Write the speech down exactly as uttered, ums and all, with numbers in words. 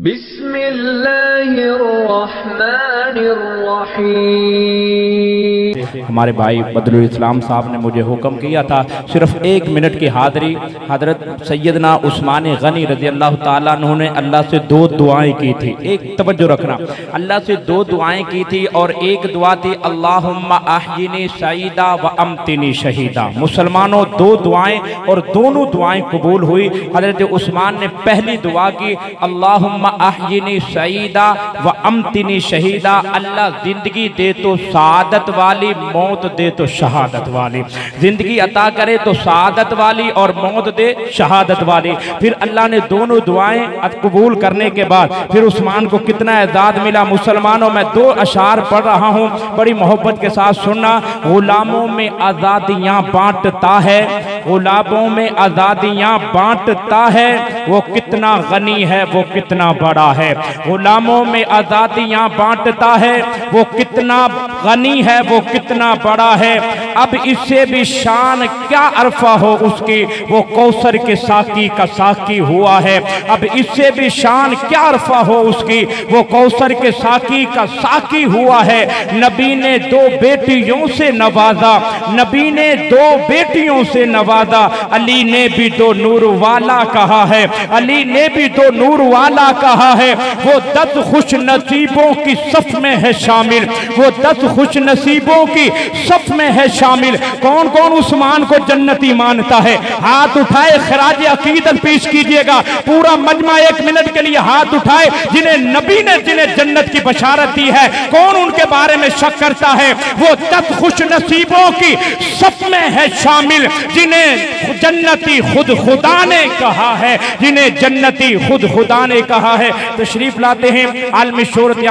बिस्मिल्लाहिर्रहमानिर्रहीम। हमारे भाई बदरुल इस्लाम साहब ने मुझे हुक्म किया था सिर्फ एक मिनट की हाज़री हज़रत सैयदना उस्मान ए गनी रज़ियल्लाहु ताला अन्हु ने अल्लाह से दो दुआएं की थी। एक तवज्जो रखना, अल्लाह से दो दुआएं की थी और एक दुआ थी अल्लाहुम्मा अहयिनी सईदा व अमतिनी शहीदा। मुसलमानों दो दुआएं और दोनों दुआएं कबूल हुई। हज़रत उस्मान ने पहली दुआ की अल्लाहुम्मा अहयिनी शहीदा व अमतिनी शहीदा, अल्लाह जिंदगी दे तो सादत वाली, मौत दे तो शहादत वाली। जिंदगी अता करे तो सादत वाली और मौत दे शहादत वाली। फिर अल्लाह ने दोनों दुआएं कबूल करने के बाद फिर उस्मान को कितना एजाद मिला। मुसलमानों में दो अशार पढ़ रहा हूँ, बड़ी मोहब्बत के साथ सुनना। गुलामों में आज़ादियाँ बांटता है, गुलामों में आज़ादियाँ बांटता है, वो कितना गनी है वो कितना बड़ा है। गुलामों में आज़ादियाँ बांटता है, वो कितना गनी है वो कितना बड़ा है। अब इससे भी शान क्या अरफा हो उसकी, वो कौसर के साकी का साकी हुआ है। अब इससे भी शान क्या अरफा हो उसकी, वो कौसर के साकी का साकी हुआ है। नबी ने दो बेटियों से नवाजा, नबी ने दो बेटियों से नवाजा, अली ने भी दो नूर वाला कहा है, अली ने भी दो नूर वाला कहा है। वो दस खुश नसीबों की सफ में है शामिल, वो दस खुश नसीबों की सफ में है शामिल। कौन कौन उस्मान को जन्नती मानता है, हाथ उठाए, खराज अकीदत पेश कीजिएगा। पूरा मजमा एक मिनट के लिए हाथ उठाए। जिन्हें नबी ने जिन्हें जन्नत की बशारत दी है, कौन उनके बारे में शक करता है। वो दस खुश नसीबों की सफ में है शामिल, जिन्हें जन्नती खुद खुदा ने कहा है, जिन्हें जन्नती खुद खुदा ने कहा है। तशरीफ लाते हैं आलमी शोहरत।